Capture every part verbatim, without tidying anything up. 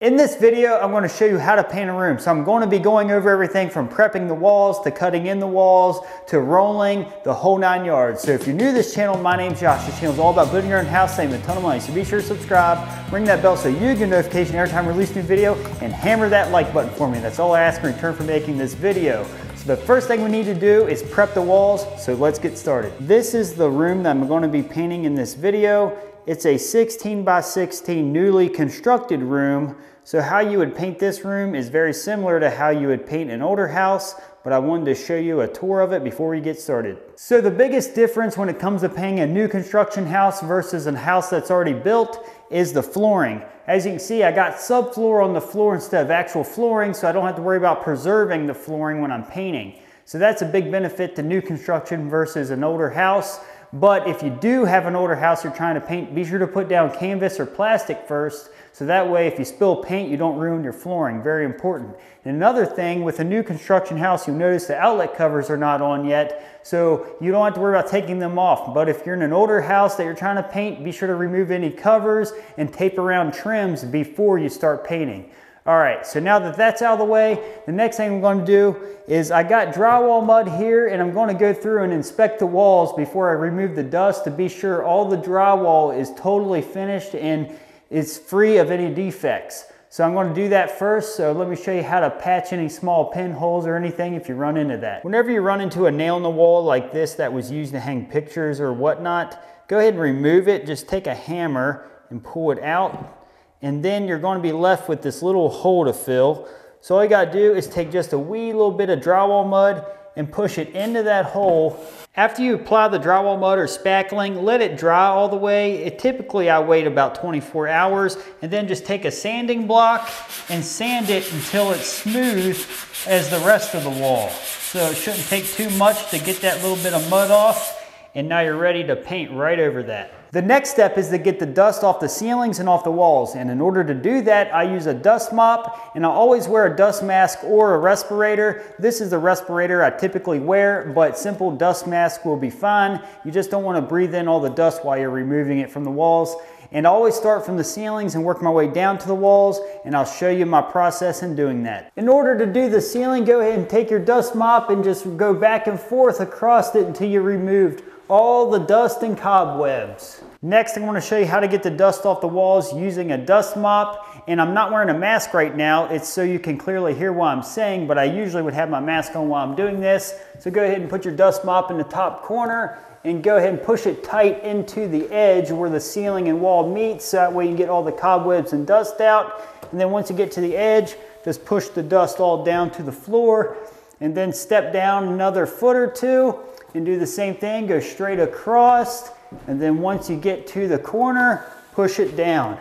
In this video, I'm going to show you how to paint a room. So I'm going to be going over everything from prepping the walls to cutting in the walls to rolling, the whole nine yards. So if you're new to this channel, my name's Josh. This channel is all about building your own house, saving a ton of money. So be sure to subscribe, ring that bell so you get a notification every time I release a new video, and hammer that like button for me. That's all I ask in return for making this video. So the first thing we need to do is prep the walls. So let's get started. This is the room that I'm going to be painting in this video. It's a sixteen by sixteen newly constructed room. So how you would paint this room is very similar to how you would paint an older house, but I wanted to show you a tour of it before we get started. So the biggest difference when it comes to painting a new construction house versus a house that's already built is the flooring. As you can see, I got subfloor on the floor instead of actual flooring, so I don't have to worry about preserving the flooring when I'm painting. So that's a big benefit to new construction versus an older house. But if you do have an older house you're trying to paint, be sure to put down canvas or plastic first, so that way if you spill paint, you don't ruin your flooring. Very important. And another thing, with a new construction house, you'll notice the outlet covers are not on yet, so you don't have to worry about taking them off. But if you're in an older house that you're trying to paint, be sure to remove any covers and tape around trims before you start painting. All right, so now that that's out of the way, the next thing I'm going to do is I got drywall mud here, and I'm going to go through and inspect the walls before I remove the dust to be sure all the drywall is totally finished and is free of any defects. So I'm going to do that first, so let me show you how to patch any small pinholes or anything if you run into that. Whenever you run into a nail in the wall like this that was used to hang pictures or whatnot, go ahead and remove it. Just take a hammer and pull it out. And then you're going to be left with this little hole to fill. So all you got to do is take just a wee little bit of drywall mud and push it into that hole. After you apply the drywall mud or spackling, let it dry all the way. It typically, I wait about twenty-four hours, and then just take a sanding block and sand it until it's smooth as the rest of the wall. So it shouldn't take too much to get that little bit of mud off. And now you're ready to paint right over that. The next step is to get the dust off the ceilings and off the walls, and in order to do that, I use a dust mop, and I always wear a dust mask or a respirator. This is the respirator I typically wear, but simple dust mask will be fine. You just don't want to breathe in all the dust while you're removing it from the walls. And I always start from the ceilings and work my way down to the walls, and I'll show you my process in doing that. In order to do the ceiling, go ahead and take your dust mop and just go back and forth across it until you removed all the dust and cobwebs. Next, I'm going to show you how to get the dust off the walls using a dust mop, and I'm not wearing a mask right now. It's so you can clearly hear what I'm saying, but I usually would have my mask on while I'm doing this. So go ahead and put your dust mop in the top corner and go ahead and push it tight into the edge where the ceiling and wall meet, so that way you can get all the cobwebs and dust out. And then once you get to the edge, just push the dust all down to the floor, and then step down another foot or two and do the same thing. Go straight across, and then once you get to the corner, push it down.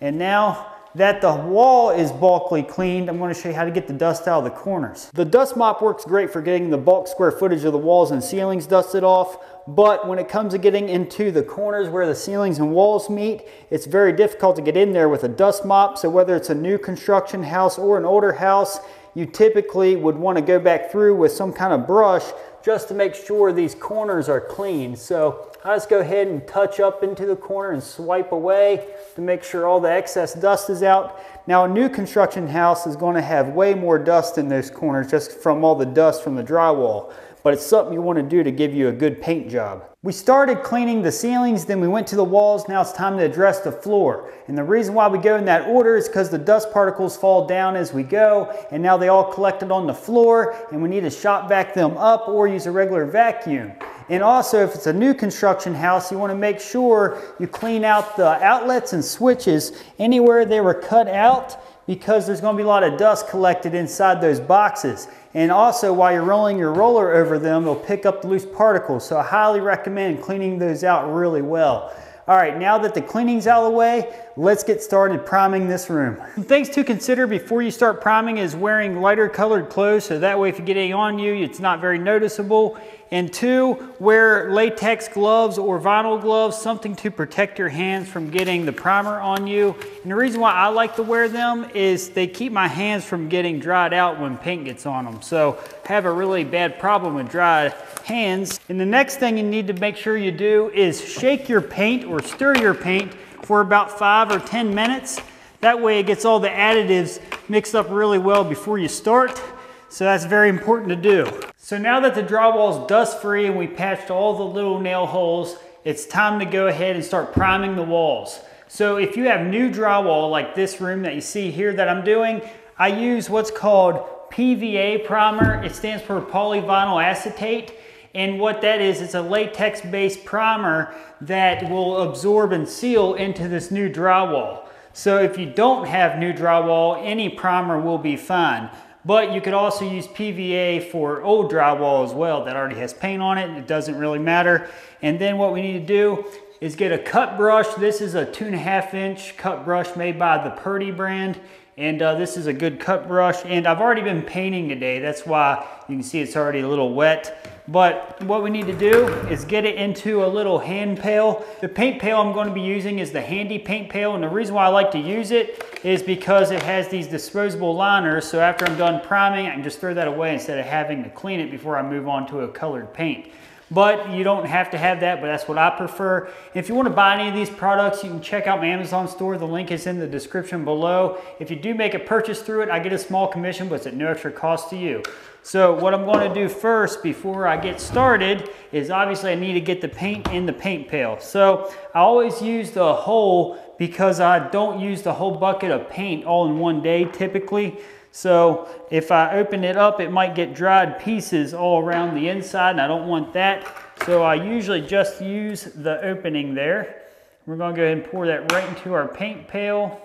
And now that the wall is bulkily cleaned, I'm going to show you how to get the dust out of the corners. The dust mop works great for getting the bulk square footage of the walls and ceilings dusted off, but when it comes to getting into the corners where the ceilings and walls meet, it's very difficult to get in there with a dust mop. So whether it's a new construction house or an older house, you typically would want to go back through with some kind of brush just to make sure these corners are clean. So I just go ahead and touch up into the corner and swipe away to make sure all the excess dust is out. Now a new construction house is going to have way more dust in those corners just from all the dust from the drywall, but it's something you want to do to give you a good paint job. We started cleaning the ceilings, then we went to the walls. Now it's time to address the floor. And the reason why we go in that order is because the dust particles fall down as we go, and now they all collected on the floor, and we need to shop vac them up or use a regular vacuum. And also, if it's a new construction house, you want to make sure you clean out the outlets and switches anywhere they were cut out, because there's going to be a lot of dust collected inside those boxes. And also, while you're rolling your roller over them, it'll pick up the loose particles. So I highly recommend cleaning those out really well. All right, now that the cleaning's out of the way, let's get started priming this room. Some things to consider before you start priming is wearing lighter colored clothes, so that way if you get any on you, it's not very noticeable. And two, wear latex gloves or vinyl gloves, something to protect your hands from getting the primer on you. And the reason why I like to wear them is they keep my hands from getting dried out when paint gets on them. So I have a really bad problem with dry hands. And the next thing you need to make sure you do is shake your paint or stir your paint for about five or ten minutes That way it gets all the additives mixed up really well before you start. So that's very important to do. So now that the drywall is dust free and we patched all the little nail holes, it's time to go ahead and start priming the walls. So if you have new drywall like this room that you see here that I'm doing, I use what's called P V A primer. It stands for polyvinyl acetate. And what that is, it's a latex-based primer that will absorb and seal into this new drywall. So if you don't have new drywall, any primer will be fine. But you could also use P V A for old drywall as well that already has paint on it. It doesn't really matter. And then what we need to do is get a cut brush. This is a two and a half inch cut brush made by the Purdy brand. And uh, this is a good cut brush. And I've already been painting today. That's why you can see it's already a little wet. But what we need to do is get it into a little hand pail. The paint pail I'm going to be using is the Handy paint pail. And the reason why I like to use it is because it has these disposable liners. So after I'm done priming, I can just throw that away instead of having to clean it before I move on to a colored paint. But you don't have to have that, but that's what I prefer. And if you want to buy any of these products, you can check out my Amazon store. The link is in the description below. If you do make a purchase through it, I get a small commission, but it's at no extra cost to you. So what I'm going to do first before I get started is obviously I need to get the paint in the paint pail. So I always use the whole because I don't use the whole bucket of paint all in one day typically. So if I open it up, it might get dried pieces all around the inside, and I don't want that. So I usually just use the opening there. We're going to go ahead and pour that right into our paint pail.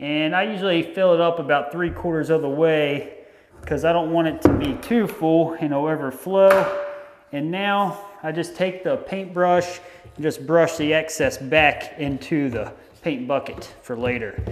And I usually fill it up about three quarters of the way because I don't want it to be too full and it'll overflow. And now I just take the paintbrush and just brush the excess back into the paint bucket for later.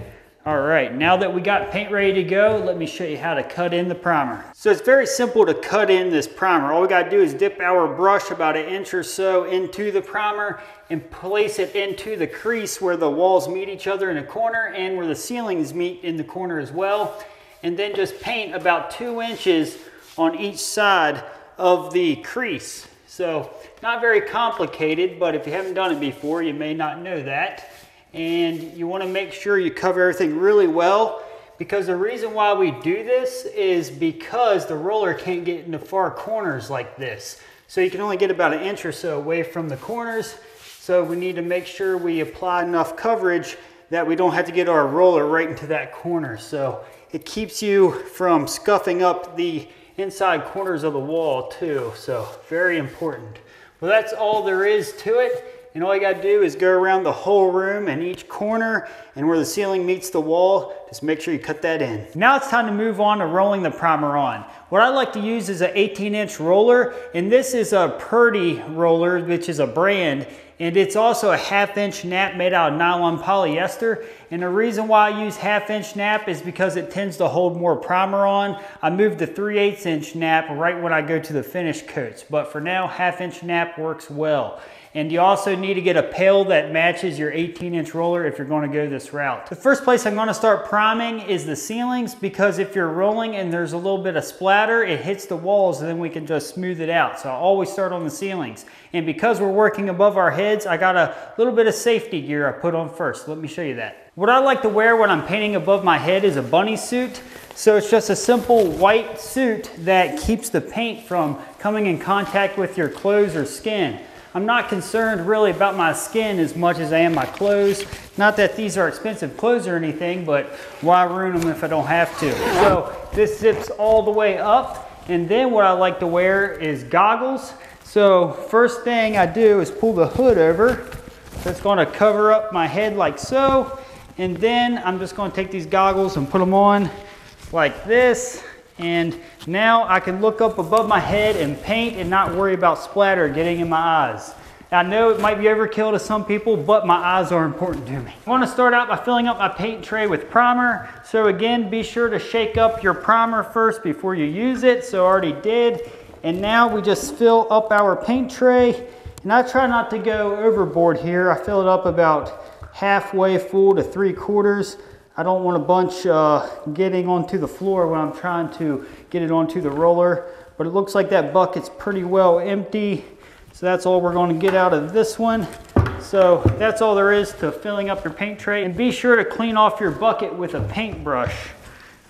All right, now that we got paint ready to go, let me show you how to cut in the primer. So it's very simple to cut in this primer. All we gotta do is dip our brush about an inch or so into the primer and place it into the crease where the walls meet each other in a corner and where the ceilings meet in the corner as well. And then just paint about two inches on each side of the crease. So not very complicated, but if you haven't done it before, you may not know that. And you want to make sure you cover everything really well, because the reason why we do this is because the roller can't get into far corners like this. So you can only get about an inch or so away from the corners. So we need to make sure we apply enough coverage that we don't have to get our roller right into that corner. So it keeps you from scuffing up the inside corners of the wall too. So very important. Well, that's all there is to it. And all you gotta do is go around the whole room and each corner and where the ceiling meets the wall, just make sure you cut that in. Now it's time to move on to rolling the primer on. What I like to use is an eighteen inch roller, and this is a Purdy roller, which is a brand, and it's also a half inch nap made out of nylon polyester. And the reason why I use half inch nap is because it tends to hold more primer on. I moved the three eighths inch nap right when I go to the finish coats, but for now, half inch nap works well. And you also need to get a pail that matches your eighteen inch roller if you're going to go this route. The first place I'm going to start priming is the ceilings, because if you're rolling and there's a little bit of splatter, it hits the walls and then we can just smooth it out. So I always start on the ceilings. And because we're working above our heads, I got a little bit of safety gear I put on first. Let me show you that. What I like to wear when I'm painting above my head is a bunny suit. So it's just a simple white suit that keeps the paint from coming in contact with your clothes or skin. I'm not concerned really about my skin as much as I am my clothes. Not that these are expensive clothes or anything, but why ruin them if I don't have to? So this zips all the way up. And then what I like to wear is goggles. So first thing I do is pull the hood over. That's gonna cover up my head like so. And then I'm just gonna take these goggles and put them on like this. And now I can look up above my head and paint and not worry about splatter getting in my eyes. I know it might be overkill to some people, but my eyes are important to me. I want to start out by filling up my paint tray with primer. So again, be sure to shake up your primer first before you use it. So I already did. And now we just fill up our paint tray. And I try not to go overboard here. I fill it up about halfway full to three quarters. I don't want a bunch uh, getting onto the floor when I'm trying to get it onto the roller, but it looks like that bucket's pretty well empty. So that's all we're gonna get out of this one. So that's all there is to filling up your paint tray. And be sure to clean off your bucket with a paintbrush.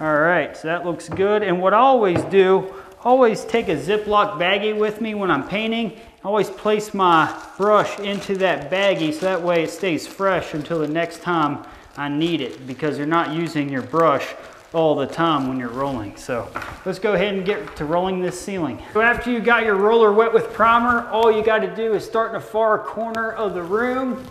All right, so that looks good. And what I always do, always take a Ziploc baggie with me when I'm painting. I always place my brush into that baggie so that way it stays fresh until the next time I need it, because you're not using your brush all the time when you're rolling. So let's go ahead and get to rolling this ceiling. So after you got your roller wet with primer, all you got to do is start in the far corner of the room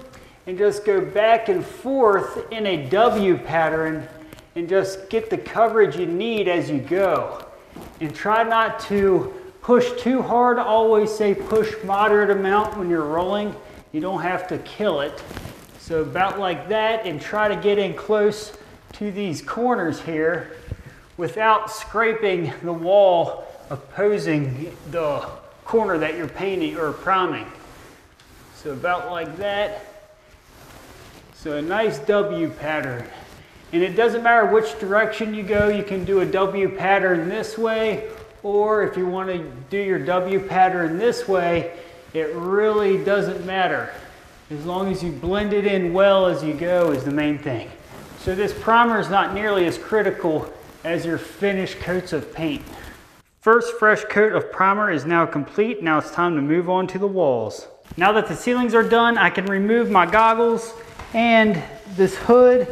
and just go back and forth in a W pattern and just get the coverage you need as you go. And try not to push too hard. Always say push moderate amount when you're rolling. You don't have to kill it. So about like that, and try to get in close to these corners here without scraping the wall opposing the corner that you're painting or priming. So about like that. So a nice W pattern. And it doesn't matter which direction you go, you can do a W pattern this way, or if you want to do your W pattern this way, it really doesn't matter. As long as you blend it in well as you go is the main thing. So this primer is not nearly as critical as your finished coats of paint. First fresh coat of primer is now complete. Now it's time to move on to the walls. Now that the ceilings are done, I can remove my goggles and this hood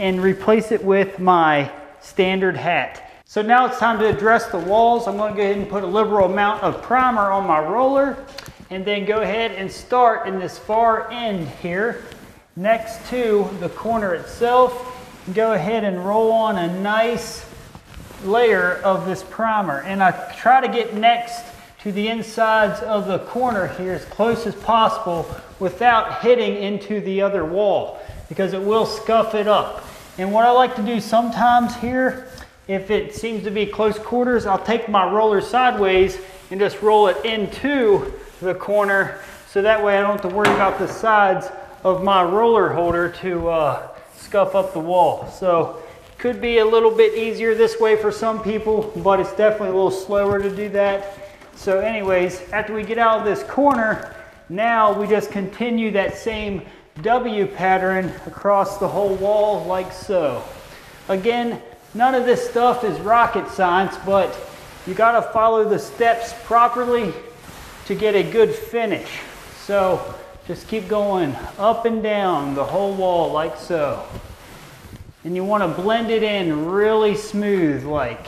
and replace it with my standard hat. So now it's time to address the walls. I'm gonna go ahead and put a liberal amount of primer on my roller and then go ahead and start in this far end here next to the corner itself. Go ahead and roll on a nice layer of this primer. And I try to get next to the insides of the corner here as close as possible without hitting into the other wall, because it will scuff it up. And what I like to do sometimes here, if it seems to be close quarters, I'll take my roller sideways and just roll it into the corner, so that way I don't have to worry about the sides of my roller holder to uh, scuff up the wall. So could be a little bit easier this way for some people, but it's definitely a little slower to do that. So anyways, after we get out of this corner, now we just continue that same W pattern across the whole wall like so. Again, none of this stuff is rocket science, but you got to follow the steps properly to get a good finish. So just keep going up and down the whole wall like so. And you want to blend it in really smooth like.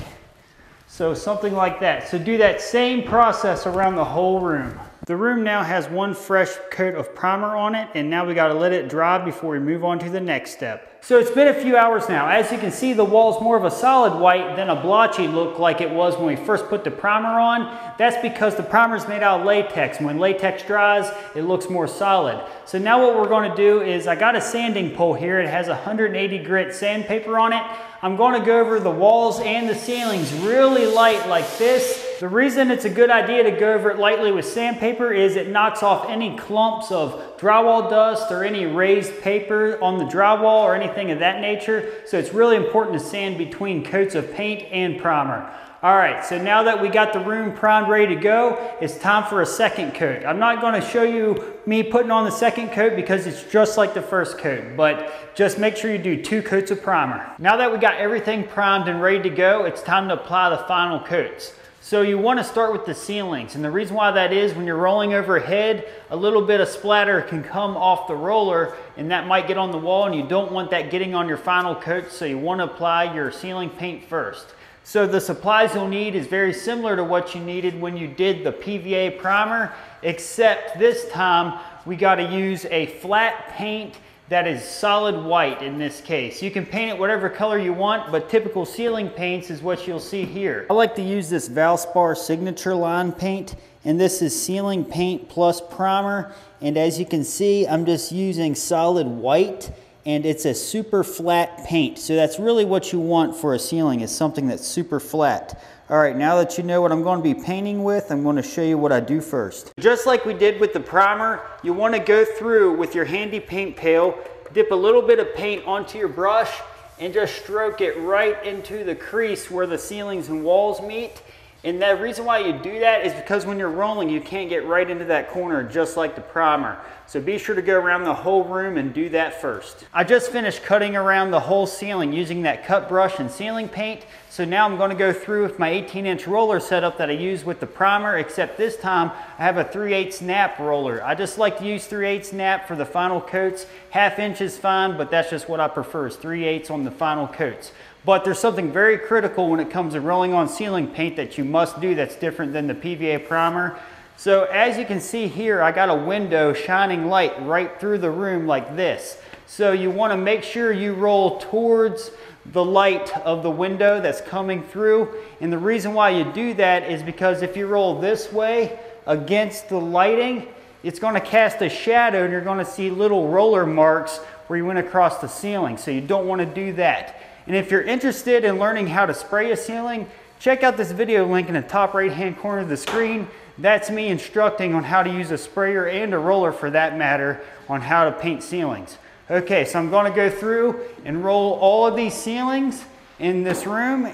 So something like that. So do that same process around the whole room. The room now has one fresh coat of primer on it, and now we gotta let it dry before we move on to the next step. So it's been a few hours now. As you can see, the wall's more of a solid white than a blotchy look like it was when we first put the primer on. That's because the primer's made out of latex. When latex dries, it looks more solid. So now what we're gonna do is, I got a sanding pole here. It has one hundred eighty grit sandpaper on it. I'm gonna go over the walls and the ceilings really light like this. The reason it's a good idea to go over it lightly with sandpaper is it knocks off any clumps of drywall dust or any raised paper on the drywall or anything of that nature. So it's really important to sand between coats of paint and primer. All right, so now that we got the room primed ready to go, it's time for a second coat. I'm not gonna show you me putting on the second coat because it's just like the first coat, but just make sure you do two coats of primer. Now that we got everything primed and ready to go, it's time to apply the final coats. So you want to start with the ceilings, and the reason why that is, when you're rolling overhead, a little bit of splatter can come off the roller and that might get on the wall, and you don't want that getting on your final coat, so you want to apply your ceiling paint first. So the supplies you'll need is very similar to what you needed when you did the P V A primer, except this time we got to use a flat paint that is solid white in this case. You can paint it whatever color you want, but typical ceiling paints is what you'll see here. I like to use this Valspar Signature Line paint, and this is ceiling paint plus primer. And as you can see, I'm just using solid white, and it's a super flat paint. So that's really what you want for a ceiling, is something that's super flat. All right, now that you know what I'm going to be painting with, I'm going to show you what I do first. Just like we did with the primer, you want to go through with your handy paint pail, dip a little bit of paint onto your brush, and just stroke it right into the crease where the ceilings and walls meet. And the reason why you do that is because when you're rolling, you can't get right into that corner just like the primer. So be sure to go around the whole room and do that first. I just finished cutting around the whole ceiling using that cut brush and ceiling paint. So now I'm gonna go through with my eighteen inch roller setup that I used with the primer, except this time I have a three eighths nap roller. I just like to use three eighths nap for the final coats. Half inch is fine, but that's just what I prefer, is three eighths on the final coats. But there's something very critical when it comes to rolling on ceiling paint that you must do that's different than the P V A primer. So as you can see here, I got a window shining light right through the room like this. So you want to make sure you roll towards the light of the window that's coming through. And the reason why you do that is because if you roll this way against the lighting, it's going to cast a shadow and you're going to see little roller marks where you went across the ceiling. So you don't want to do that. And if you're interested in learning how to spray a ceiling, check out this video link in the top right hand corner of the screen. That's me instructing on how to use a sprayer and a roller for that matter on how to paint ceilings. Okay, so I'm going to go through and roll all of these ceilings in this room.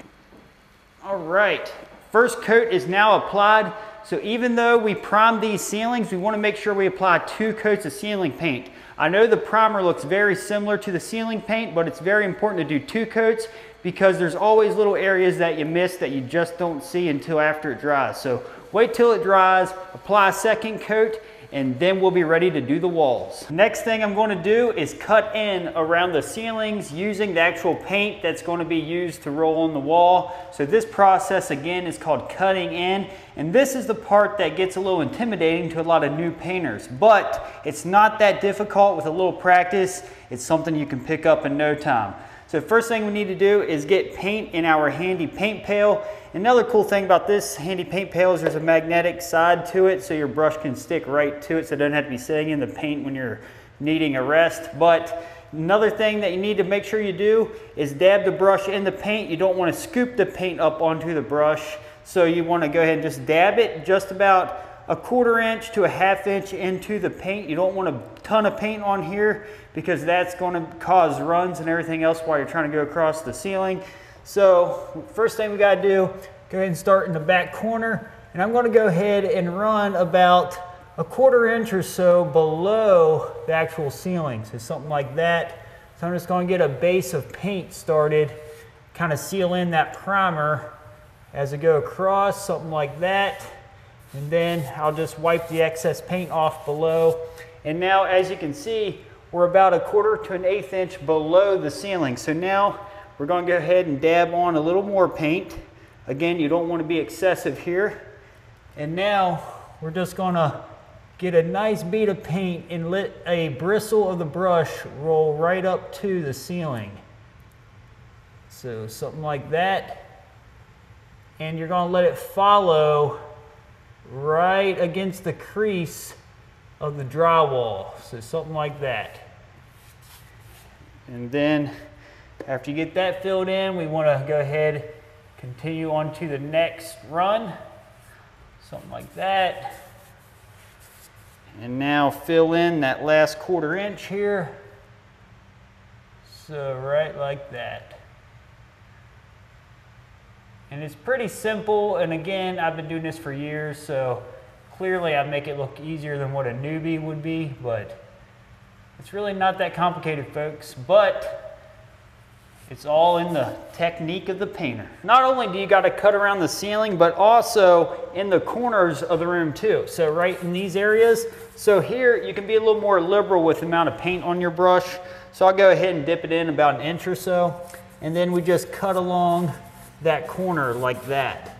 All right, first coat is now applied. So even though we primed these ceilings, we want to make sure we apply two coats of ceiling paint. I know the primer looks very similar to the ceiling paint, but it's very important to do two coats because there's always little areas that you miss that you just don't see until after it dries. So wait till it dries, apply a second coat, and then we'll be ready to do the walls. Next thing I'm going to do is cut in around the ceilings using the actual paint that's going to be used to roll on the wall. So this process again is called cutting in. And this is the part that gets a little intimidating to a lot of new painters, but it's not that difficult with a little practice. It's something you can pick up in no time. So first thing we need to do is get paint in our handy paint pail. Another cool thing about this handy paint pail is there's a magnetic side to it, so your brush can stick right to it, so it doesn't have to be sitting in the paint when you're needing a rest. But another thing that you need to make sure you do is dab the brush in the paint. You don't want to scoop the paint up onto the brush, so you want to go ahead and just dab it just about a quarter inch to a half inch into the paint. You don't want a ton of paint on here because that's going to cause runs and everything else while you're trying to go across the ceiling. So first thing we got to do, go ahead and start in the back corner, and I'm going to go ahead and run about a quarter inch or so below the actual ceiling, so something like that. So I'm just going to get a base of paint started, kind of seal in that primer as I go across, something like that. And then I'll just wipe the excess paint off below. And now, as you can see, we're about a quarter to an eighth inch below the ceiling. So now we're going to go ahead and dab on a little more paint. Again, you don't want to be excessive here. And now we're just going to get a nice bead of paint and let a bristle of the brush roll right up to the ceiling. So something like that. And you're going to let it follow right against the crease of the drywall, so something like that. And then after you get that filled in, we want to go ahead, continue on to the next run, something like that. And now fill in that last quarter inch here, so right like that. And it's pretty simple, and again, I've been doing this for years, so clearly I make it look easier than what a newbie would be, but it's really not that complicated, folks, but it's all in the technique of the painter. Not only do you got to cut around the ceiling, but also in the corners of the room too, so right in these areas. So here, you can be a little more liberal with the amount of paint on your brush, so I'll go ahead and dip it in about an inch or so, and then we just cut along that corner like that.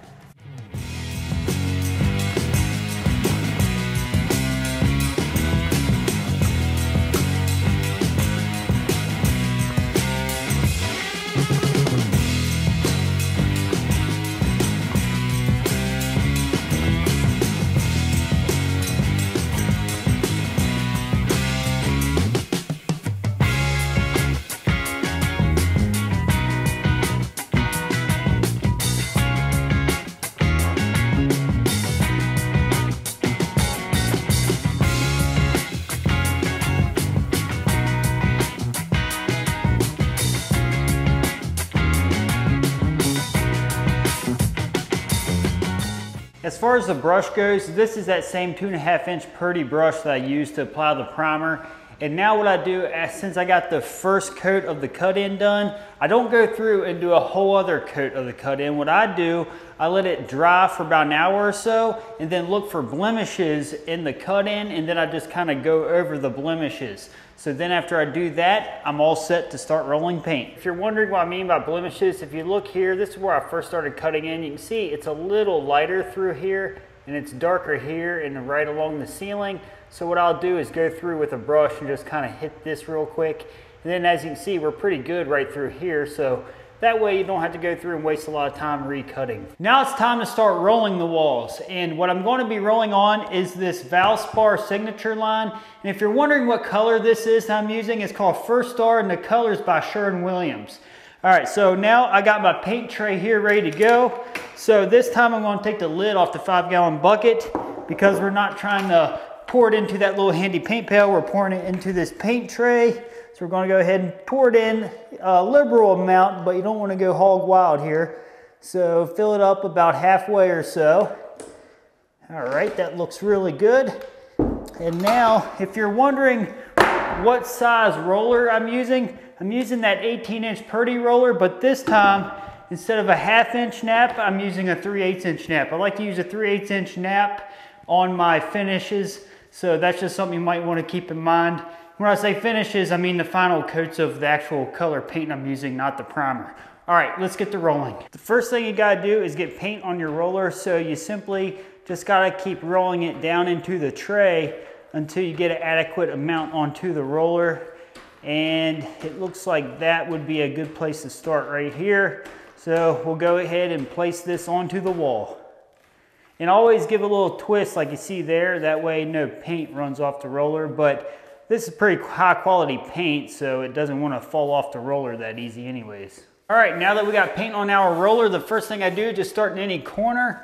As far as the brush goes, this is that same two and a half inch Purdy brush that I used to apply the primer. And now what I do, since I got the first coat of the cut-in done, I don't go through and do a whole other coat of the cut-in. What I do, I let it dry for about an hour or so, and then look for blemishes in the cut-in, and then I just kind of go over the blemishes. So then after I do that, I'm all set to start rolling paint. If you're wondering what I mean by blemishes, if you look here, this is where I first started cutting in. You can see it's a little lighter through here, and it's darker here and right along the ceiling. So what I'll do is go through with a brush and just kind of hit this real quick. And then as you can see, we're pretty good right through here. So that way you don't have to go through and waste a lot of time recutting. Now it's time to start rolling the walls. And what I'm going to be rolling on is this Valspar Signature line. And if you're wondering what color this is that I'm using, it's called First Star, and the color is by Sherwin-Williams. All right, so now I got my paint tray here ready to go. So this time I'm gonna take the lid off the five gallon bucket, because we're not trying to pour it into that little handy paint pail, we're pouring it into this paint tray. So we're gonna go ahead and pour it in a liberal amount, but you don't wanna go hog wild here. So fill it up about halfway or so. All right, that looks really good. And now, if you're wondering what size roller I'm using, I'm using that eighteen inch Purdy roller, but this time, instead of a half inch nap, I'm using a three eighths inch nap. I like to use a three eighths inch nap on my finishes, so that's just something you might want to keep in mind. When I say finishes, I mean the final coats of the actual color paint I'm using, not the primer. All right, let's get to rolling. The first thing you gotta do is get paint on your roller, so you simply just gotta keep rolling it down into the tray until you get an adequate amount onto the roller. And it looks like that would be a good place to start right here. So we'll go ahead and place this onto the wall. And always give a little twist like you see there, that way no paint runs off the roller, but this is pretty high quality paint, so it doesn't want to fall off the roller that easy anyways. All right, now that we got paint on our roller, the first thing I do is just start in any corner,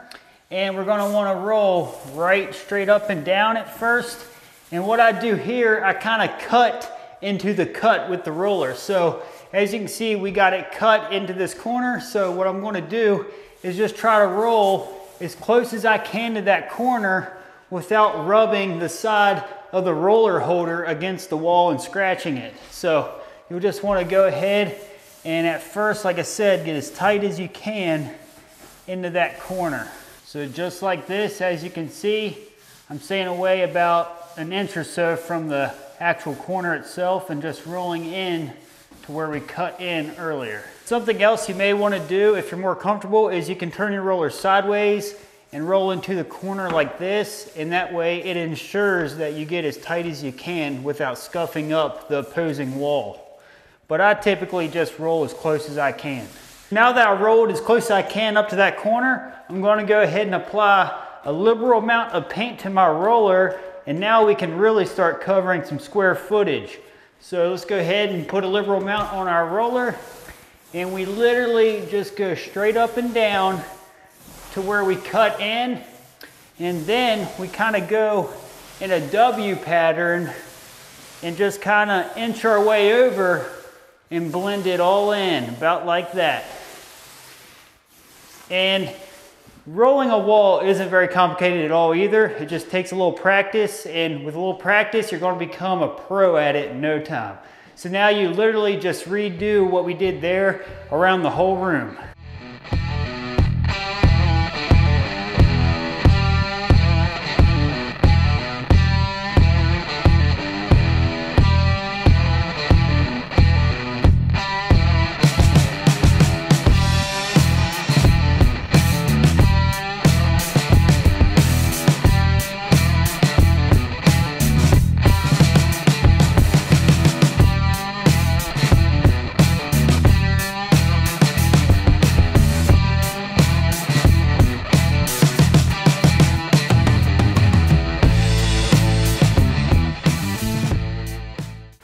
and we're gonna wanna roll right straight up and down at first. And what I do here, I kinda cut into the cut with the roller. So as you can see, we got it cut into this corner. So what I'm gonna do is just try to roll as close as I can to that corner without rubbing the side of the roller holder against the wall and scratching it. So you'll just wanna go ahead and at first, like I said, get as tight as you can into that corner. So just like this, as you can see, I'm staying away about an inch or so from the actual corner itself and just rolling in to where we cut in earlier. Something else you may want to do if you're more comfortable is you can turn your roller sideways and roll into the corner like this, and that way it ensures that you get as tight as you can without scuffing up the opposing wall. But I typically just roll as close as I can. Now that I rolled as close as I can up to that corner, I'm going to go ahead and apply a liberal amount of paint to my roller. And now we can really start covering some square footage. So let's go ahead and put a liberal amount on our roller. And we literally just go straight up and down to where we cut in. And then we kind of go in a W pattern and just kind of inch our way over and blend it all in, about like that. And rolling a wall isn't very complicated at all either. It just takes a little practice, and with a little practice, you're gonna become a pro at it in no time. So now you literally just redo what we did there around the whole room.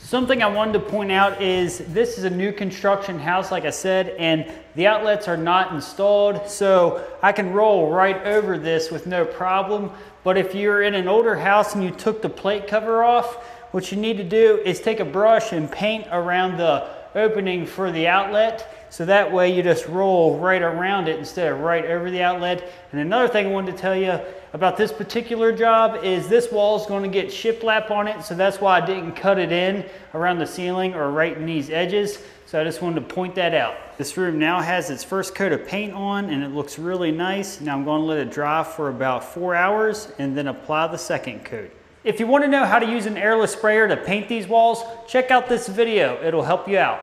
Something I wanted to point out is this is a new construction house, like I said, and the outlets are not installed, so I can roll right over this with no problem. But if you're in an older house and you took the plate cover off, what you need to do is take a brush and paint around the opening for the outlet. so that way you just roll right around it instead of right over the outlet. And another thing I wanted to tell you about this particular job is this wall is going to get shiplap on it, so that's why I didn't cut it in around the ceiling or right in these edges. So I just wanted to point that out. This room now has its first coat of paint on and it looks really nice. Now I'm going to let it dry for about four hours and then apply the second coat. If you want to know how to use an airless sprayer to paint these walls, check out this video. It'll help you out.